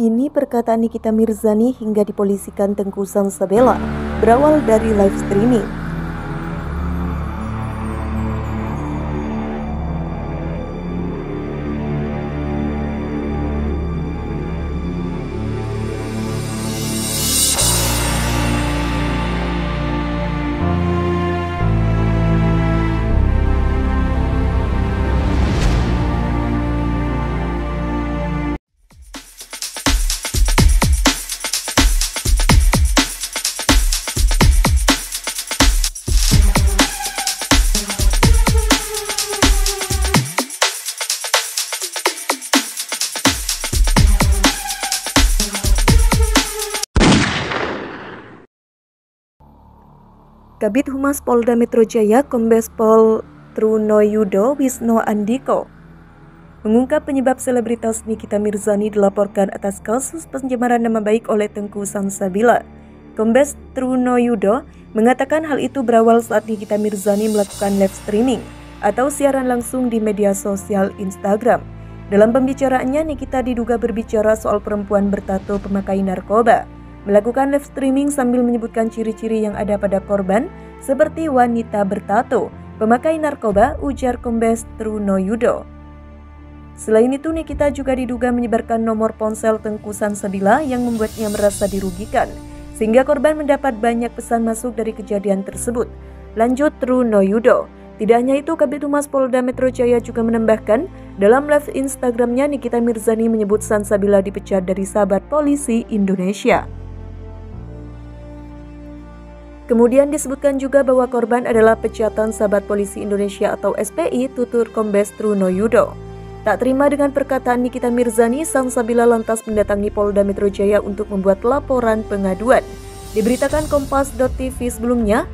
Ini perkataan Nikita Mirzani hingga dipolisikan Tengku Samsabila berawal dari live streaming. Kabid Humas Polda Metro Jaya Kombes Pol Trunoyudo Wisnu Andiko mengungkap penyebab selebritas Nikita Mirzani dilaporkan atas kasus pencemaran nama baik oleh Tengku Samsabila. Kombes Trunoyudo mengatakan hal itu berawal saat Nikita Mirzani melakukan live streaming atau siaran langsung di media sosial Instagram. Dalam pembicaraannya, Nikita diduga berbicara soal perempuan bertato pemakai narkoba. Melakukan live streaming sambil menyebutkan ciri-ciri yang ada pada korban seperti wanita bertato, pemakai narkoba, ujar Kombes Trunoyudo. Selain itu, Nikita juga diduga menyebarkan nomor ponsel Tengku Samsabila yang membuatnya merasa dirugikan, sehingga korban mendapat banyak pesan masuk dari kejadian tersebut, lanjut Trunoyudo. Tidak hanya itu, Kabid Humas Polda Metro Jaya juga menambahkan, dalam live Instagramnya Nikita Mirzani menyebut Samsabila dipecat dari Sahabat Polisi Indonesia. Kemudian disebutkan juga bahwa korban adalah pecatan Sahabat Polisi Indonesia atau SPI, tutur Kombes Trunoyudo. Tak terima dengan perkataan Nikita Mirzani, Samsabila lantas mendatangi Polda Metro Jaya untuk membuat laporan pengaduan. Diberitakan Kompas.TV sebelumnya,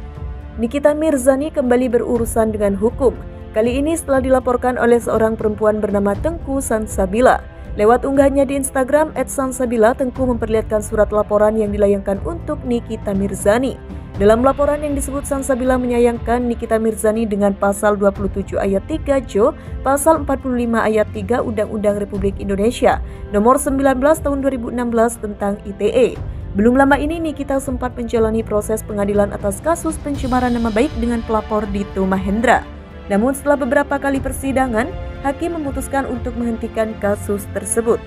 Nikita Mirzani kembali berurusan dengan hukum. Kali ini setelah dilaporkan oleh seorang perempuan bernama Tengku Samsabila. Lewat unggahannya di Instagram @samsabila, Tengku memperlihatkan surat laporan yang dilayangkan untuk Nikita Mirzani. Dalam laporan yang disebut, Samsabila menyayangkan Nikita Mirzani dengan pasal 27 ayat 3 Jo, pasal 45 ayat 3 Undang-Undang Republik Indonesia nomor 19 tahun 2016 tentang ITE. Belum lama ini Nikita sempat menjalani proses pengadilan atas kasus pencemaran nama baik dengan pelapor Dito Mahendra. Namun setelah beberapa kali persidangan, hakim memutuskan untuk menghentikan kasus tersebut.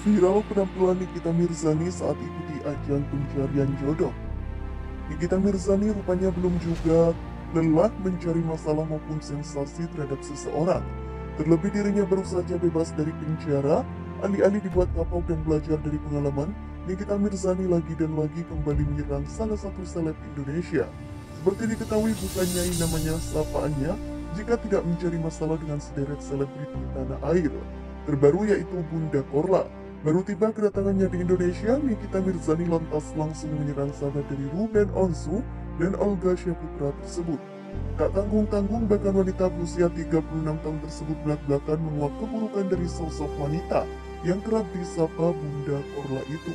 Viral penampilan Nikita Mirzani saat ikuti ajang pencarian jodoh. Nikita Mirzani rupanya belum juga lelah mencari masalah maupun sensasi terhadap seseorang. Terlebih dirinya baru saja bebas dari penjara, alih-alih dibuat kapok dan belajar dari pengalaman, Nikita Mirzani lagi dan lagi kembali menyerang salah satu seleb Indonesia. Seperti diketahui, bukan nyai namanya sapaannya jika tidak mencari masalah dengan sederet selebriti tanah air. Terbaru yaitu Bunda Korla. Baru tiba kedatangannya di Indonesia, Nikita Mirzani lantas langsung menyerang sahabat dari Ruben Onsu dan Olga Syahputra tersebut. Tak tanggung-tanggung, bahkan wanita berusia 36 tahun tersebut belak-belakan menguak keburukan dari sosok wanita yang kerap disapa Bunda Korla itu.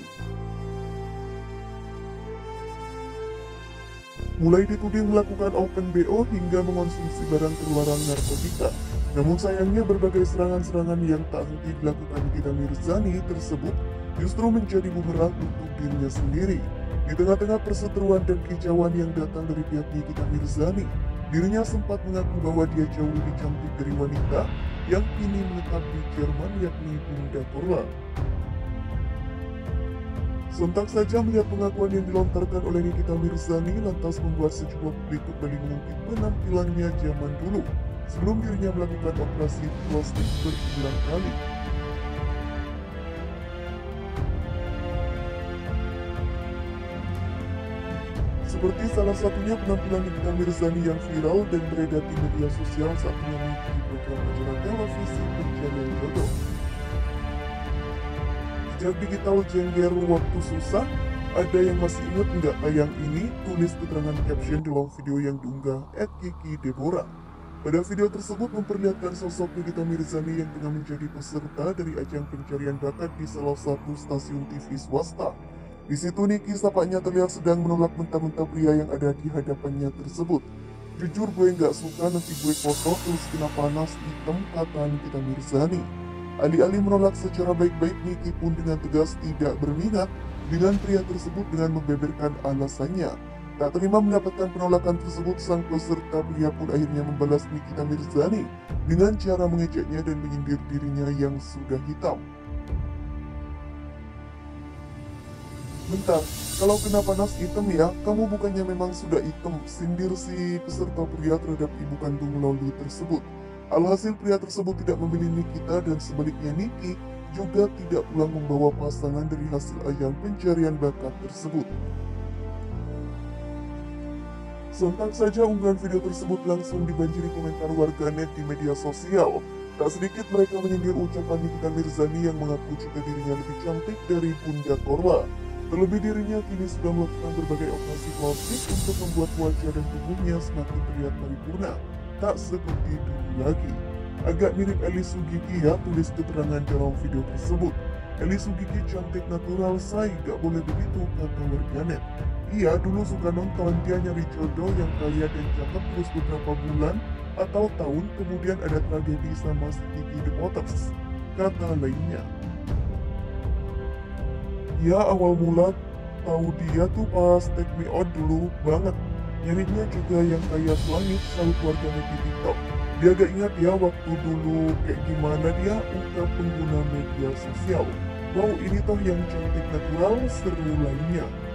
Mulai dituding melakukan open BO hingga mengonsumsi barang terlarang narkotika. Namun sayangnya berbagai serangan-serangan yang tak henti dilakukan Nikita Mirzani tersebut justru menjadi bumerang untuk dirinya sendiri. Di tengah-tengah perseteruan dan kicauan yang datang dari pihak Nikita Mirzani, dirinya sempat mengaku bahwa dia jauh lebih cantik dari wanita yang kini menetap di Jerman yakni Bunda Korla. Sontak saja melihat pengakuan yang dilontarkan oleh Nikita Mirzani lantas membuat sejumlah publik kembali mengungkit penampilannya zaman dulu, sebelum dirinya melakukan operasi plastik berulang kali. Seperti salah satunya penampilan Nikita Mirzani yang viral dan beredar di media sosial saat mengikuti program acara televisi Pencarian Jodoh. Sejak diketahui jengger waktu susah, ada yang masih ingat nggak ayang ini? Tulis keterangan caption dalam video yang diunggah @kiki_debora. Pada video tersebut memperlihatkan sosok Nikita Mirzani yang tengah menjadi peserta dari ajang pencarian bakat di salah satu stasiun TV swasta. Di situ Niki sapaknya terlihat sedang menolak mentah-mentah pria yang ada di hadapannya tersebut. Jujur gue nggak suka, nanti gue kotor terus kena panas hitam, kata Nikita Mirzani. Alih-alih menolak secara baik-baik, Niki pun dengan tegas tidak berminat dengan pria tersebut dengan membeberkan alasannya. Tak terima mendapatkan penolakan tersebut, sang peserta pria pun akhirnya membalas Nikita Mirzani dengan cara mengejeknya dan menyindir dirinya yang sudah hitam. Bentar, kalau kena panas hitam ya, kamu bukannya memang sudah hitam, sindir si peserta pria terhadap ibu kandung loli tersebut. Alhasil pria tersebut tidak memilih Nikita dan sebaliknya Niki juga tidak pulang membawa pasangan dari hasil ajang pencarian bakat tersebut. Sontak saja unggahan video tersebut langsung dibanjiri komentar warganet di media sosial. Tak sedikit mereka menyindir ucapan Nikita Mirzani yang mengaku jika dirinya lebih cantik dari bunda Korla. Terlebih dirinya kini sudah melakukan berbagai operasi plastik untuk membuat wajah dan tubuhnya semakin terlihat paripurna, tak seperti dulu lagi. Agak mirip Elly Sugigi ya, tulis keterangan dalam video tersebut. Elly Sugigi cantik natural, say gak boleh begitu, kata warganet. Iya, dulu suka nonton dia nyari jodoh yang kaya dan cakep, terus beberapa bulan atau tahun kemudian ada tragedi sama si Gigi The Motors, kata lainnya. Ya awal mula tahu dia tuh pas Take Me Out dulu banget. Nyarinya juga yang kaya selangit, salut warganet di TikTok. Dia gak ingat ya waktu dulu kayak gimana dia, untuk pengguna media sosial. Wow ini toh yang cantik natural, seru lainnya.